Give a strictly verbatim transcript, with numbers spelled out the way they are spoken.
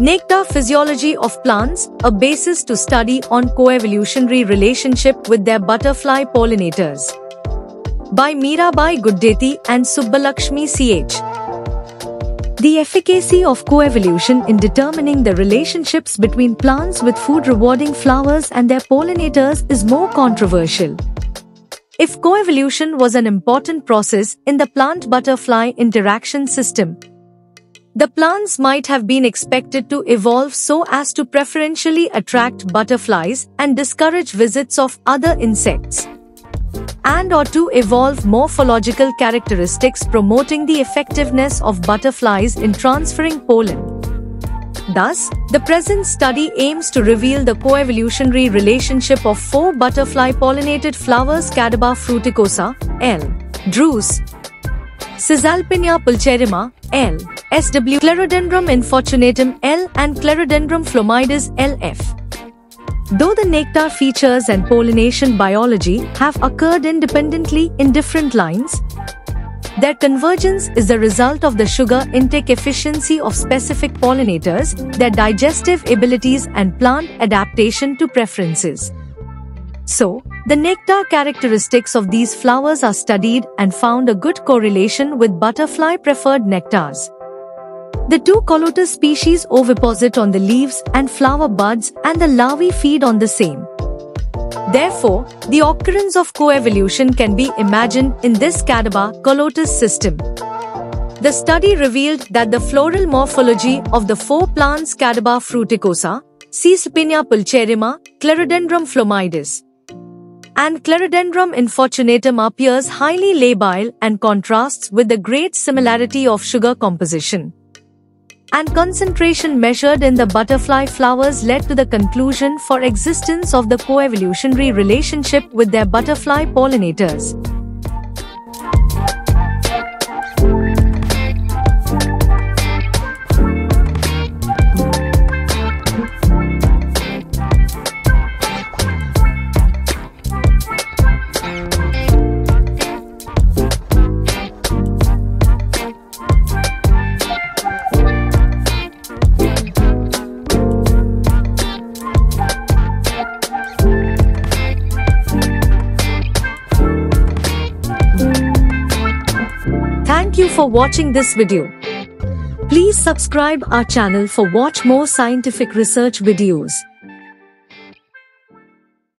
Nectar physiology of plants, a basis to study on co-evolutionary relationship with their butterfly pollinators. By Mirabai Guddeti and Subbalakshmi Ch. The efficacy of co-evolution in determining the relationships between plants with food-rewarding flowers and their pollinators is more controversial. If co-evolution was an important process in the plant-butterfly interaction system, the plants might have been expected to evolve so as to preferentially attract butterflies and discourage visits of other insects, and or to evolve morphological characteristics promoting the effectiveness of butterflies in transferring pollen. Thus, the present study aims to reveal the co-evolutionary relationship of four butterfly-pollinated flowers: Cadaba fruticosa, L. Druce, Caesalpinia pulcherrima, L. S W, Clerodendrum infortunatum, L. and Clerodendrum flomides, L F. Though the nectar features and pollination biology have occurred independently in different lines, their convergence is the result of the sugar intake efficiency of specific pollinators, their digestive abilities and plant adaptation to preferences. So, the nectar characteristics of these flowers are studied and found a good correlation with butterfly-preferred nectars. The two Colotis species oviposit on the leaves and flower buds, and the larvae feed on the same. Therefore, the occurrence of co-evolution can be imagined in this Cadaba-Colotis system. The study revealed that the floral morphology of the four plants Cadaba fruticosa, Caesalpinia pulcherrima, Clerodendrum flomides, and Clerodendrum infortunatum appears highly labile and contrasts with the great similarity of sugar composition and concentration measured in the butterfly flowers, led to the conclusion for existence of the co-evolutionary relationship with their butterfly pollinators. Thank you for watching this video. Please subscribe our channel for watch more scientific research videos.